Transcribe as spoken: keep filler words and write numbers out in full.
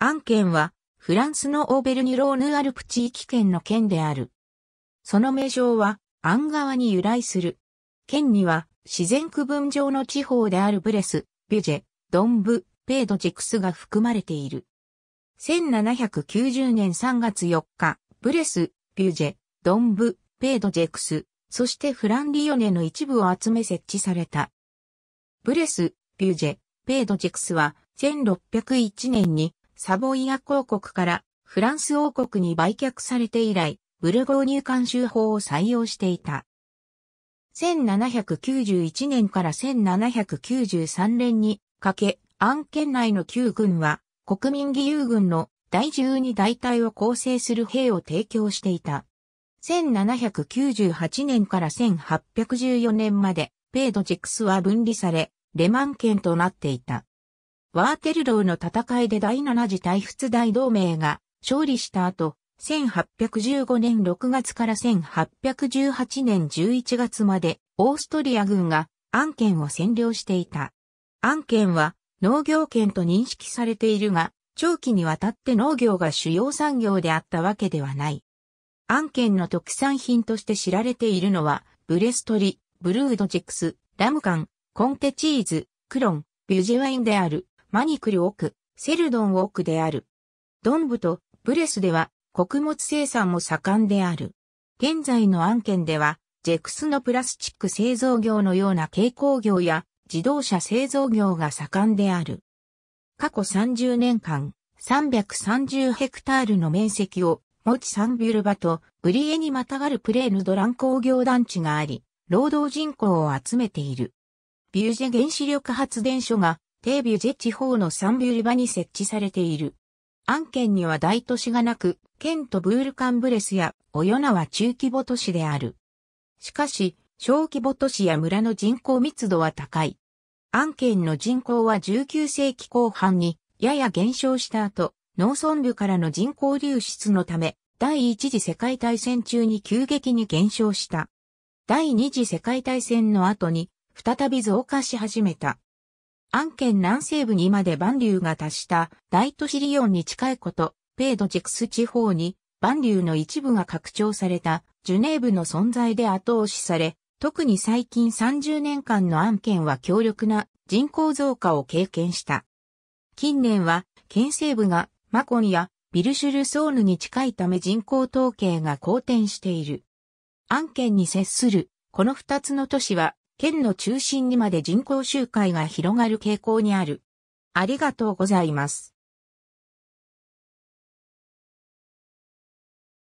安県は、フランスのオーベルニュ・ローヌ・アルプ地域圏の県である。その名称は、アン川に由来する。県には、自然区分上の地方であるブレス、ビュジェ、ドンブ、ペードジェクスが含まれている。せんななひゃくきゅうじゅうねんさんがつよっか、ブレス、ビュジェ、ドンブ、ペードジェクス、そしてフランリヨネの一部を集め設置された。ブレス、ビュジェ、ペードジェクスは、せんろっぴゃくいちねんに、サボイア公国からフランス王国に売却されて以来、ブルゴーニュ慣習法を採用していた。せんななひゃくきゅうじゅういちねんからせんななひゃくきゅうじゅうさんねんにかけ、安県内の旧軍は国民義勇軍のだいじゅうにだいたいを構成する兵を提供していた。せんななひゃくきゅうじゅうはちねんからせんはっぴゃくじゅうよねんまで、ペードジェクスは分離され、レマン県となっていた。ワーテルローの戦いでだいなな次対仏大同盟が勝利した後、せんはっぴゃくじゅうごねんろくがつからせんはっぴゃくじゅうはちねんじゅういちがつまでオーストリア軍が安県を占領していた。安県は農業県と認識されているが、長期にわたって農業が主要産業であったわけではない。安県の特産品として知られているのは、ブレス鶏、ブルードジェクス、ラムカン、コンテチーズ、クロン、ビュジェワインである。マニクルオク、セルドンオクである。ドンブとブレスでは穀物生産も盛んである。現在の安県では、ジェクスのプラスチック製造業のような軽工業や自動車製造業が盛んである。過去さんじゅうねんかん、さんびゃくさんじゅうヘクタールの面積を持ちサンビュルバとブリエにまたがるプレーヌドラン工業団地があり、労働人口を集めている。ビュジェ原子力発電所が、低ビュジェ地方のサンビュルバに設置されている。安県には大都市がなく、県都ブールカンブレスやオヨナは中規模都市である。しかし、小規模都市や村の人口密度は高い。安県の人口はじゅうきゅうせいきこうはんにやや減少した後、農村部からの人口流出のため、第一次世界大戦中に急激に減少した。第二次世界大戦の後に再び増加し始めた。安県南西部にまでバンリューが達した大都市リヨンに近いこと、ペードジェクス地方にバンリューの一部が拡張されたジュネーブの存在で後押しされ、特に最近さんじゅうねんかんの安県は強力な人口増加を経験した。近年は県西部がマコンやビルシュルソーヌに近いため人口統計が好転している。安県に接するこの二つの都市は、県の中心にまで人口周回が広がる傾向にある。ありがとうございます。